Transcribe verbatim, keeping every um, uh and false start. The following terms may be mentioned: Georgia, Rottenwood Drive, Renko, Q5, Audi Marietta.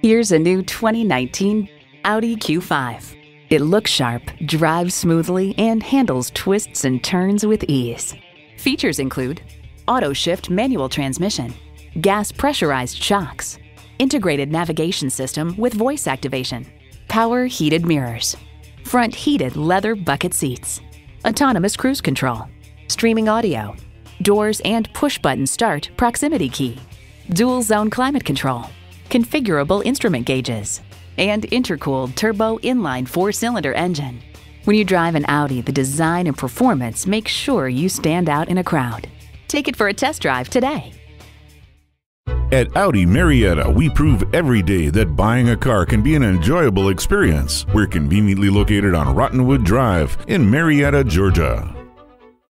Here's a new twenty nineteen Audi Q five. It looks sharp, drives smoothly, and handles twists and turns with ease. Features include auto shift manual transmission, gas pressurized shocks, integrated navigation system with voice activation, power heated mirrors, front heated leather bucket seats, autonomous cruise control, streaming audio, doors and push button start proximity key, dual zone climate control, configurable instrument gauges, and intercooled turbo inline four-cylinder engine. When you drive an Audi, the design and performance make sure you stand out in a crowd. Take it for a test drive today. At Audi Marietta, we prove every day that buying a car can be an enjoyable experience. We're conveniently located on Rottenwood Drive in Marietta, Georgia.